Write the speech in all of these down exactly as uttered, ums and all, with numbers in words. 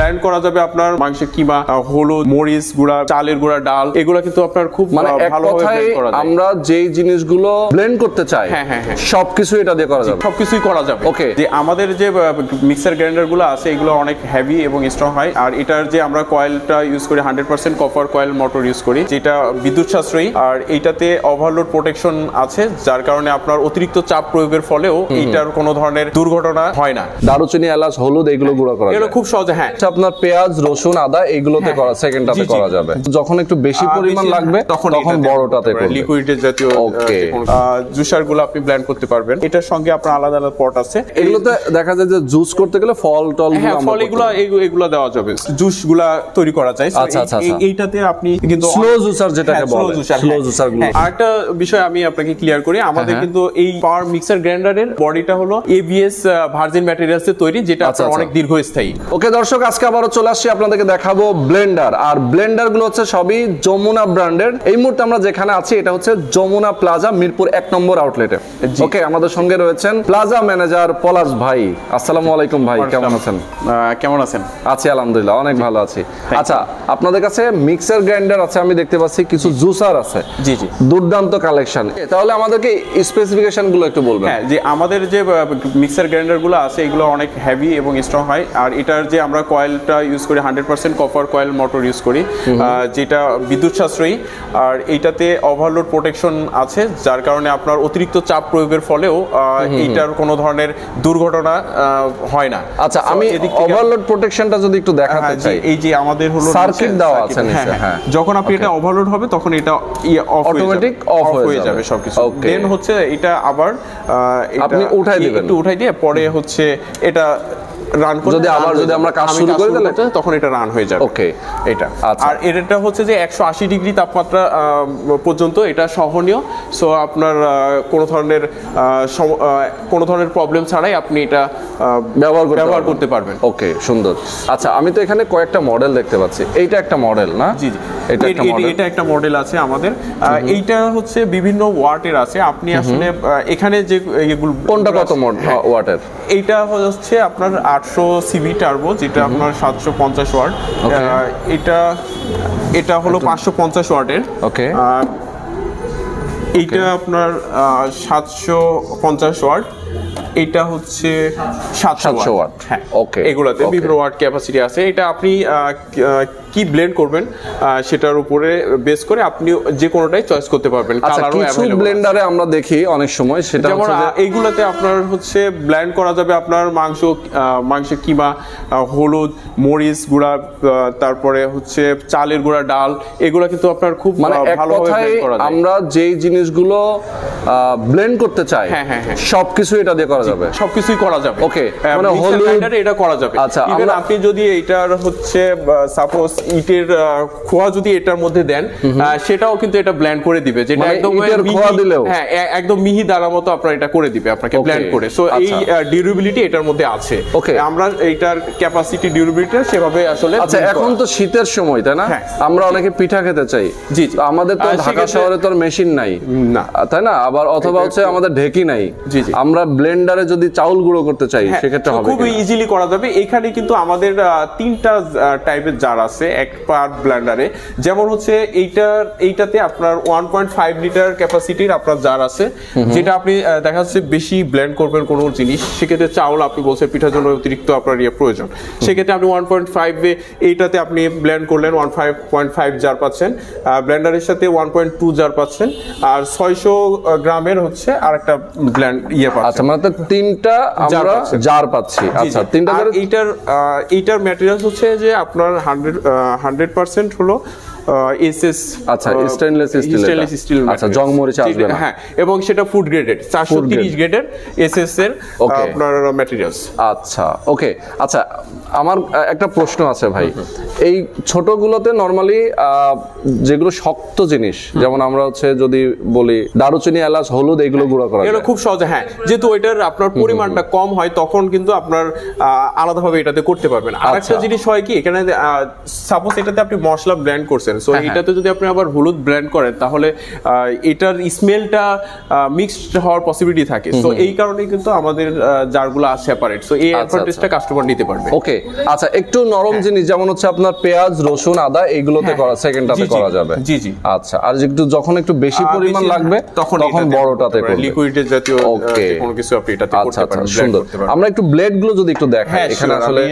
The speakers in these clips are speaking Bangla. ব্লেন্ড করা যাবে আপনার মাংসের কিমা, হলুদ, মরিচ গুঁড়া, চালের গুঁড়া, ডাল, এগুলা কিন্তু আপনার খুব ভালোভাবে ব্লেন্ড করা যাবে। আমরা যেই জিনিসগুলো ব্লেন্ড করতে চাই হ্যাঁ হ্যাঁ সবকিছু এটা দিয়ে করা যাবে, সবকিছুই করা যাবে। ওকে, যে আমাদের যে মিক্সার গ্রাইন্ডার গুলো আছে এগুলো অনেক হেভি এবং স্ট্রং হয়, আর এটার যে আমরা কয়েলটা ইউজ করি hundred percent copper coil motor use করি, যেটা বিদ্যুৎ সাশ্রয়ী, আর এইটাতে ওভারলোড প্রোটেকশন আছে, যার কারণে আপনার অতিরিক্ত চাপ প্রয়োগের ফলেও এটার কোনো ধরনের দুর্ঘটনা হয় না। দারুচিনি, এলাচ, হলুদ এগুলো গুঁড়া করা এগুলো খুব সহজে হ্যাঁ আপনার পেঁয়াজ, রসুন, আদা এগুলোতে করা সেকেন্ডটাতে করা যাবে। যখন একটু বেশি পরিমাণ লাগবে তখন তখন বড়টাতে করবেন, লিকুইডের জাতীয় জুসারগুলো আপনি ব্লেন্ড করতে পারবেন। এটার সঙ্গে আপনার আলাদা আলাদা পট আছে, এগুলোতে দেখা যায় যে জুস করতে গেলে ফল টল ফলগুলো এগুলো দেওয়া যাবে, জুসগুলা তৈরি করা যায়। আচ্ছা আচ্ছা, এইটাতে আপনি কিন্তু স্লো জুসার যেটাকে বলে স্লো জুসারগুলো। আরেকটা বিষয় আমি আপনাকে ক্লিয়ার করি, আমাদের কিন্তু এই পাওয়ার মিক্সার গ্রাইন্ডারের বডিটা হলো এবিএস ভার্জিন ম্যাটেরিয়ালস দিয়ে তৈরি, যেটা আপনার অনেক দীর্ঘস্থায়ী। ওকে দর্শক, আজকে আবারো চলে আসছি, আপনাদেরকে দেখাবো ব্লেন্ডার, আর ব্লেন্ডার গুলো হচ্ছে সবই যমুনা ব্র্যান্ডের। এই মুহূর্তে আমরা যেখানে আছি এটা হচ্ছে যমুনা প্লাজা, মিরপুর এক নম্বর আউটলেটে। ওকে, আমাদের সঙ্গে রয়েছেন প্লাজা ম্যানেজার পলাশ ভাই। আসসালামু আলাইকুম ভাই, কেমন আছেন? কেমন আছেন? আছি আলহামদুলিল্লাহ, অনেক ভালো আছি। আচ্ছা, আপনাদের কাছে মিক্সার গ্রাইন্ডার আছে, আমি দেখতে পাচ্ছি কিছু জুসার আছে। জি জি, দুর্দান্ত কালেকশন। তাহলে আমাদেরকে স্পেসিফিকেশন গুলো একটু বলবেন। হ্যাঁ, যে আমাদের যে মিক্সার গ্রাইন্ডার গুলো আছে এগুলো অনেক হেভি এবং স্ট্রং হয়, আর এটার যে আমরা কয়েলটা ইউজ করি hundred percent copper coil motor use করি, যেটা বিদ্যুৎ সাশ্রয়ী, আর এইটাতে ওভারলোড প্রোটেকশন আছে, যার কারণে আপনার অতিরিক্ত চাপ প্রয়োগের ফলেও এইটার কোনো ধরনের দুর্ঘটনা হয় না। আচ্ছা, আমি ওভারলোড প্রোটেকশনটা যদি একটু দেখাতে চাই, এই যে আমাদের হলো সার্কিট দেওয়া আছে নিচে, হ্যাঁ যখন আপনি এটা ওভারলোড হবে তখন এটা অটোমেটিক অফ হয়ে যাবে সবকিছু। দেন হচ্ছে এটা আবার আপনি উঠাই দিবেন, একটু উঠাই দিয়ে পরে হচ্ছে এটা রান করে যদি আবার যদি আমরা কাজ শুরু করি তাহলে তখন এটা রান হয়ে যাবে। ওকে, এটা আর এটা হচ্ছে যে একশো আশি ডিগ্রি তাপমাত্রা পর্যন্ত এটা সহনীয়। সো আপনার কোনো ধরনের কোনো ধরনের প্রবলেম ছাড়াই আপনি এটা ব্যবহার ব্যবহার করতে পারবেন। ওকে, সুন্দর। আচ্ছা, আমি তো এখানে কয়েকটা মডেল দেখতে পাচ্ছি, এইটা একটা মডেল না? জি জি, এটা একটা মডেল, এটা একটা মডেল আছে আমাদের। এইটা হচ্ছে বিভিন্ন ওয়াটের আছে, আপনি আসলে এখানে যে কোনটা কত ওয়াটের? এইটা হচ্ছে আপনার আটশো সিবি টার্বো, যেটা আপনার সাতশো পঞ্চাশ ওয়াট। এটা এটা হলো পাঁচশো পঞ্চাশ ওয়াটের। ওকে, এইটা আপনার সাতশো পঞ্চাশ ওয়াট, এটা হচ্ছে সাতশো ওয়াট। হ্যাঁ, ওকে, এগুলাতে বিভিন্ন ওয়াট ক্যাপাসিটি আছে। এটা আপনি কি ব্লেন্ড করবেন সেটার উপরে বেস করে আপনি যে কোনোটাই চয়েস করতে পারবেন। কালারও अवेलेबल ব্লেন্ডারে আমরা দেখি অনেক সময়, সেটা হচ্ছে এইগুলাতে আপনার হচ্ছে ব্লেন্ড করা যাবে আপনার মাংস, মাংসের কিমা, হলুদ, মরিচ গুঁড়া, তারপরে হচ্ছে চালের গুঁড়া, ডাল, এগুলা কিন্তু আপনার খুব ভালোভাবে ব্লেন্ড করা যায়। আমরা যেই জিনিসগুলো ব্লেন্ড করতে চাই হ্যাঁ হ্যাঁ সবকিছু এটা দিয়ে করা যাবে, সবকিছুই করা যাবে। ওকে, মানে হলুদ ব্লেন্ডারে এটা করা যাবে। আচ্ছা, আপনি যদি এটার হচ্ছে সাপোজ ইটের খোয়া যদি এটার মধ্যে দেন সেটাও কিন্তু এটা ব্লেন্ড করে দিবে, যেটা একদম ইটের খোয়া দিলেও হ্যাঁ একদম মিহি দানা মতো আপনার এটা করে দিবে আপনাকে ব্লেন্ড করে। সো এই ডিউরেবিলিটি এটার মধ্যে আছে। ওকে, আমরা এটার ক্যাপাসিটি ডিউরেবিলিটি সেভাবে আসলে। আচ্ছা, এখন তো শীতের সময় তাই না, আমরা অনেকে পিঠা খেতে চাই। জি, আমাদের তো ঢাকা শহরে তো মেশিন নাই না তাই না, আবার অথবা হচ্ছে আমাদের ঢেকি নাই। জি জি, আমরা ব্লেন্ডারে যদি চাউল গুঁড়ো করতে চাই সেক্ষেত্রে হবে, খুব ইজিলি করা যাবে। এখানে কিন্তু আমাদের তিনটা টাইপের জার আছে এক পার ব্লেন্ডারে, যেমন হচ্ছে এইটা এইটাতে আপনার ওয়ান পয়েন্ট ফাইভ লিটার ক্যাপাসিটির আপনার জার আছে, যেটা আপনি দেখা যাচ্ছে বেশি ব্লেন্ড করবেন কোনো জিনিস, সেক্ষেত্রে চাউল আপনি বলছেন পিঠার জন্য অতিরিক্ত আপনার ইয়ে প্রয়োজন, সেক্ষেত্রে আপনি ওয়ান পয়েন্ট ফাইভ এ এইটাতে আপনি ব্লেন্ড করলেন ওয়ান পয়েন্ট ফাইভ জার পাচ্ছেন, ব্লেন্ডারের সাথে ওয়ান পয়েন্ট টু জার পাচ্ছেন, আর ছয়শো গ্রামের হচ্ছে আর একটা ব্লেন্ড ইয়ে পাচ্ছেন। আচ্ছা, মানে তিনটা আমরা জার পাচ্ছি। আচ্ছা, তিনটা জার। এইটার এইটার ম্যাটেরিয়ালস হচ্ছে যে আপনার হান্ড্রেড হান্ড্রেড পার্সেন্ট হলো এসএস। আচ্ছা, স্টেইনলেস স্টিল। আচ্ছা, জং মরিচা আসবে না। হ্যাঁ, এবং সেটা ফুড গ্রেডেড চারশো তিরিশ গ্রেডের এসএস এর আপনার ম্যাটেরিয়ালস। আচ্ছা, ওকে। আচ্ছা, আমার একটা প্রশ্ন আছে ভাই, এই ছোটগুলোতে নরমালি যেগুলো শক্ত জিনিস, যেমন আমরা হচ্ছে যদি বলি দারুচিনি, এলাচ, হলুদ এগুলো গুঁড়া করা যায়, এটা খুব সহজ। হ্যাঁ, যেহেতু এটার আপনার পরিমাণটা কম হয় তখন কিন্তু আপনার আলাদাভাবে এটাতে করতে পারবেন। আরেকটা জিনিস হয় কি, এখানে সাপোজ এটাতে আপনি মশলা ব্লেন্ড করছেন, So এটাতে যদি আপনি আবার হলুদ ব্লেন্ড করেন তাহলে এটার স্মেলটা মিক্সড হওয়ার পসিবিলিটি থাকে। সো এই কারণে কিন্তু আমাদের জারগুলো আছে সেপারেট। সো এই অ্যাডভান্টেজটা কাস্টমার নিতে পারবে। ওকে, আচ্ছা একটু নরম জিনিস যেমন হচ্ছে আপনার পেঁয়াজ, রসুন, আদা এইগুলোতে করা সেকেন্ডটাতে করা যাবে। জি জি আচ্ছা। আর একটু যখন একটু বেশি পরিমাণ লাগবে তখন তখন বড়টাতে করবেন, লিকুইডের জাতীয় কোনো কিছু আপনি এটাতে করতে পারেন। সুন্দর। আমরা একটু ব্লেডগুলো যদি একটু দেখাই, এখানে আসলে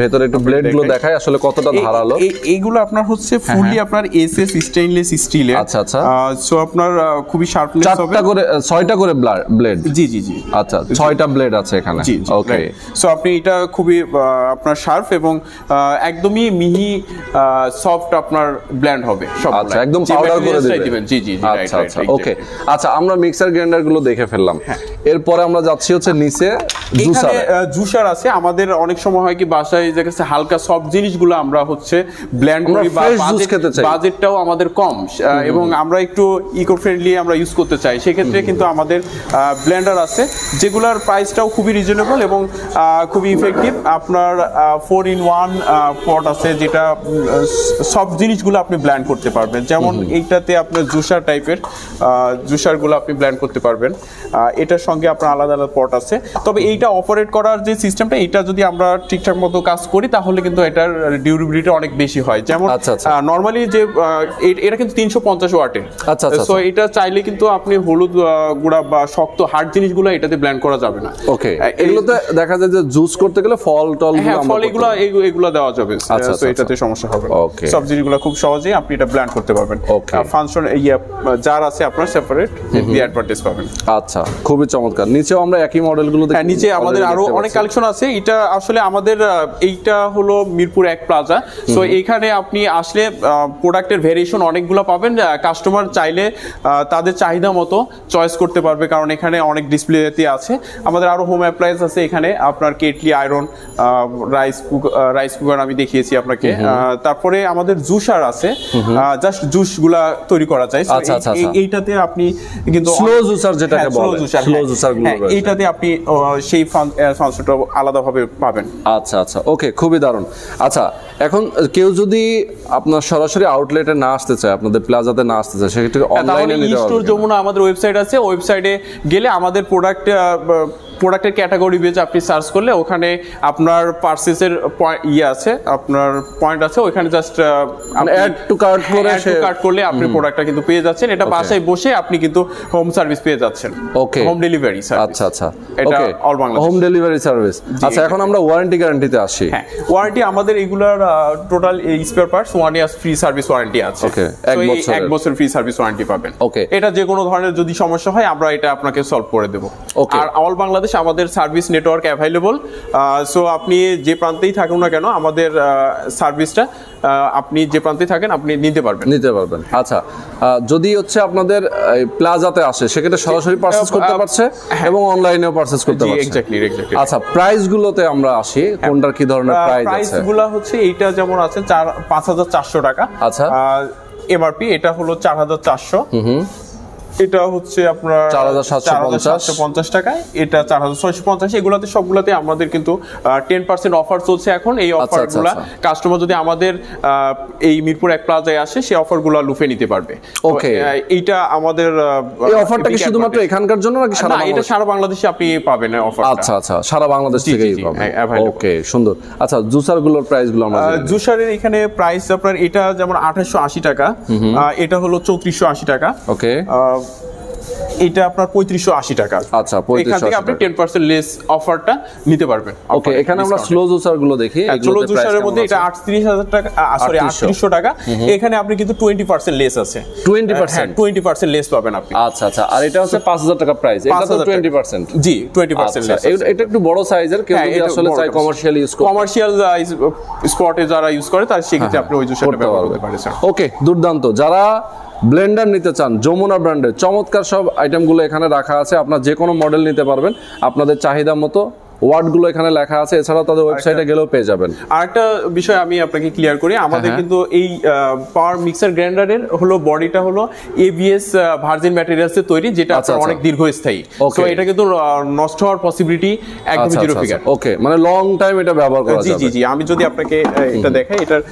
ভেতরে একটু ব্লেডগুলো দেখাই আসলে কতটা ধারালো। এইগুলো আপনার হচ্ছে ফুললি আপনার এসএস স্টেইনলেস স্টিলের। আচ্ছা আচ্ছা। সো আপনার খুবই শার্পনেস হবে। চারটা করে ছয়টা করে ব্লেড। জি জি জি আচ্ছা, ছয়টা ব্লেড আছে এখানে। ওকে, সো আপনি এটা খুবই আপনার শার্প এবং একদমই মিহি সফট আপনার ব্লেন্ড হবে সব। আচ্ছা, একদম পাউডার করে দিবেন। জি জি আচ্ছা আচ্ছা ওকে। আচ্ছা, আমরা মিক্সার গ্রাইন্ডার গুলো দেখে ফেললাম, এরপরে আমরা যাচ্ছি হচ্ছে নিচে জুসার। জুসার আছে আমাদের। অনেক সময় হয় কি বাসায় যে কাছে হালকা সফট জিনিসগুলো আমরা হচ্ছে ব্লেন্ড করি বা বাজেটটাও আমাদের কম এবং আমরা একটু ইকো ফ্রেন্ডলি আমরা ইউজ করতে চাই, সেক্ষেত্রে কিন্তু আমাদের ব্লেন্ডার আছে যেগুলোর প্রাইসটাও খুবই রিজনেবল এবং খুবই ইফেক্টিভ। আপনার ফোর ইন ওয়ান পট আছে যেটা সব জিনিসগুলো আপনি ব্লেন্ড করতে পারবেন, যেমন এইটাতে আপনার জুসার টাইপের জুসারগুলো আপনি ব্লেন্ড করতে পারবেন। এটার সঙ্গে আপনার আলাদা আলাদা পট আছে, তবে এইটা অপারেট করার যে সিস্টেমটা এটা যদি আমরা ঠিকঠাক মতো কাজ করি তাহলে কিন্তু এটার ডিউরেবিলিটি অনেক বেশি হয়। যেমন নর্মালি যে এটা কিন্তু তিনশো পঞ্চাশ ওয়াটের। সো এটা চাইলে কিন্তু আপনি হলুদ গুঁড়া বা শক্ত হার্ড জিনিসগুলো এটাতে ব্লেন্ড করা যাবে না। ওকে, এগুলোতে দেখা যায় যে জুস করতে গেলে ফল টল এগুলো এগুলো দেওয়া যাবে, সো এটাতে সমস্যা হবে না। সব জিনিসগুলো খুব সহজেই আপনি এটা ব্লেন্ড করতে পারবেন। ফাংশন ইয়া যার আছে আপনার সেপারেট দি অ্যাডভার্টাইজ পাবেন। আচ্ছা, খুবই চমৎকার। নিচেও আমরা একই মডেলগুলো দেখি। নিচে আমাদের আরো অনেক কালেকশন আছে। এটা আসলে আমাদের এইটা হলো মিরপুর এক প্লাজা। সো এখানে আপনি আসলে প্রোডাক্টের ভেরিয়েশন অনেকগুলো পাবেন, কাস্টমার চাইলে তাদের চাহিদা মতো চয়েস করতে পারবে, কারণ এখানে অনেক ডিসপ্লেতে আছে। আমাদের আরো হোম অ্যাপ্লায়েন্স আছে এখানে, আপনার kettle, iron, rice cooker rice cooker আমি দেখিয়েছি আপনাকে। তারপরে আমাদের জুসার আছে, জাস্ট জুসগুলা তৈরি করা যায়। এইটাতে আপনি কিন্তু স্লো জুসার যেটাকে বলে স্লো জুসার গুলো, এইটাতে আপনি সেই ফাংশনটা আলাদাভাবে পাবেন। আচ্ছা আচ্ছা ওকে, খুবই দারুণ। আচ্ছা, এখন কেউ যদি আপনার সরাসরি আউটলেটে না আসতে চায়, আপনাদের প্লাজাতে না আসতে চায়, সেক্ষেত্রে অনলাইনে নিতে হবে। স্টোর যমুনা আমাদের ওয়েবসাইট আছে, ওয়েবসাইটে গেলে আমাদের প্রোডাক্ট প্রোডাক্টের ক্যাটাগরি বেজ আপনি সার্চ করলে ওখানে আপনার পারচেজের ইয়ে আছে, আপনার পয়েন্ট আছে, ওখানে জাস্ট অ্যাড টু কার্ট করে অ্যাড টু কার্ট করলে আপনি প্রোডাক্টটা কিন্তু পেয়ে যাচ্ছেন। এটা বাসায় বসে আপনি কিন্তু হোম সার্ভিস পেয়ে যাচ্ছেন। Okay, home delivery service. আচ্ছা আচ্ছা, এটা all Bangladesh home delivery service. আচ্ছা, এখন আমরা ওয়ারেন্টি গ্যারান্টিতে আসি। হ্যাঁ, ওয়ারেন্টি আমাদের এগুলার total spare parts one year free service warranty আছে। ওকে, এক বছর এক বছর ফ্রি সার্ভিস ওয়ারেন্টি পাবেন। ওকে, এটা যে কোনো ধরনের যদি সমস্যা হয় আমরা এটা আপনাকে সলভ করে দেব। ওকে, আর অল বাংলাদেশ আমাদের সার্ভিস নেটওয়ার্ক অ্যাভেলেবল। সো আপনি যে প্রান্তেই থাকুন না কেন আমাদের সার্ভিসটা আপনি যে প্রান্তে থাকেন আপনি নিতে পারবেন নিতে পারবেন আচ্ছা, যদি হচ্ছে আপনাদের প্লাজাতে আসে সেক্ষেত্রে সরাসরি পারচেজ করতে পারছে এবং অনলাইনেও পারচেজ করতে পারছে। এক্স্যাক্টলি এক্স্যাক্টলি আচ্ছা, প্রাইসগুলোতে আমরা আসি, কোনটার কি ধরনের প্রাইস আছে? প্রাইসগুলো হচ্ছে এইটা যেমন আছে পাঁচ হাজার চারশো টাকা। আচ্ছা, এমআরপি এটা হলো চার হাজার চারশো। হুম, এটা হচ্ছে আপনার চার হাজার সাতশো পঞ্চাশ টাকায়, এটা চার হাজার ছয়শো পঞ্চাশ। এগুলাতে সবগুলাতে আমাদের কিন্তু দশ পার্সেন্ট অফার চলছে এখন। এই অফারগুলো কাস্টমার যদি আমাদের এই মিরপুর এক প্লাজায় আসে সেই অফারগুলো লুফে নিতে পারবে। ওকে, এইটা আমাদের এই অফারটা কি শুধুমাত্র এখানকার জন্য নাকি সারা বাংলাদেশ? না, এটা সারা বাংলাদেশে আপনি পাবেন এই অফারটা। আচ্ছা আচ্ছা, সারা বাংলাদেশ থেকেই পাবেন। ওকে, সুন্দর। আচ্ছা, জুসারগুলোর প্রাইসগুলো আমরা জুসারের এখানে প্রাইস আপনার এটা যেমন আঠাশশো আশি টাকা, এটা হলো চৌত্রিশশো আশি টাকা। ওকে, এটা আপনার পঁয়ত্রিশশো আশি টাকা। আচ্ছা, এখান থেকে আপনি দশ পার্সেন্ট লেস অফারটা নিতে পারবেন। ওকে, এখানে আমরা স্লো জুসার গুলো দেখি। স্লো জুসারের মধ্যে এটা আটত্রিশ হাজার টাকা, সরি আটত্রিশশো টাকা। এখানে আপনি কিন্তু বিশ পার্সেন্ট লেস আছে। বিশ পার্সেন্ট বিশ পার্সেন্ট লেস পাবেন আপনি। আচ্ছা আচ্ছা, আর এটা হচ্ছে পাঁচ হাজার টাকা প্রাইস, এটা তো বিশ পার্সেন্ট। জি, বিশ পার্সেন্ট লেস। এটা একটু বড় সাইজের, কেউ যদি আসলে চাই কমার্শিয়াল ইউজ করে, কমার্শিয়াল স্পটে যারা ইউজ করে তার সেক্ষেত্রে আপনি ওই জুসারটা ব্যবহার করতে পারেন। ওকে, দুর্দান্ত। যারা ব্লেন্ডার নিতে চান যমুনা ব্র্যান্ডের চমৎকার সব আইটেমগুলো এখানে রাখা আছে, আপনার যে কোনো মডেল নিতে পারবেন আপনাদের চাহিদা মতো ওয়ার্ড গুলো এখানে লেখা আছে, এছাড়াও তাদের ওয়েবসাইটে গেলেও পেয়ে যাবেন। আরেকটা বিষয় আমি আপনাকে ক্লিয়ার করি, আমাদের কিন্তু এই পাওয়ার মিক্সার গ্রাইন্ডারের হলো বডিটা হলো এবিএস ভার্জিন ম্যাটেরিয়ালস দিয়ে তৈরি, যেটা অনেক দীর্ঘস্থায়ী, সো এটা কিন্তু নষ্ট হওয়ার পসিবিলিটি একদম জিরো ফিগার। ওকে, মানে লং টাইম এটা ব্যবহার করা যাবে। জি জি জি, আমি যদি আপনাকে এটা দেখাই, এটার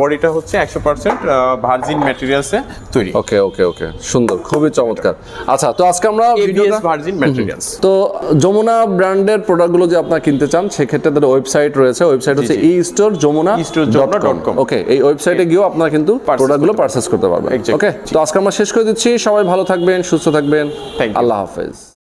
বডিটা হচ্ছে একশো পার্সেন্ট ভার্জিন ম্যাটেরিয়ালসে তৈরি। ওকে ওকে ওকে, সুন্দর, খুবই চমৎকার। আচ্ছা, তো আজকে আমরা ভিডিওটা ভার্জিন ম্যাটেরিয়ালস, তো যমুনা ব্র্যান্ডের প্রোডাক্টগুলো যে আপনারা কিনতে চান সেক্ষেত্রে তাদের ওয়েবসাইট রয়েছে, ওয়েবসাইট হচ্ছে ই স্টোর জামুনা ডট কম। ওকে, এই ওয়েবসাইটে গিয়েও আপনারা কিন্তু প্রোডাক্টগুলো পারচেজ করতে পারবেন। ওকে, তো আজকে আমরা শেষ করে দিচ্ছি, সবাই ভালো থাকবেন, সুস্থ থাকবেন, আল্লাহ হাফেজ।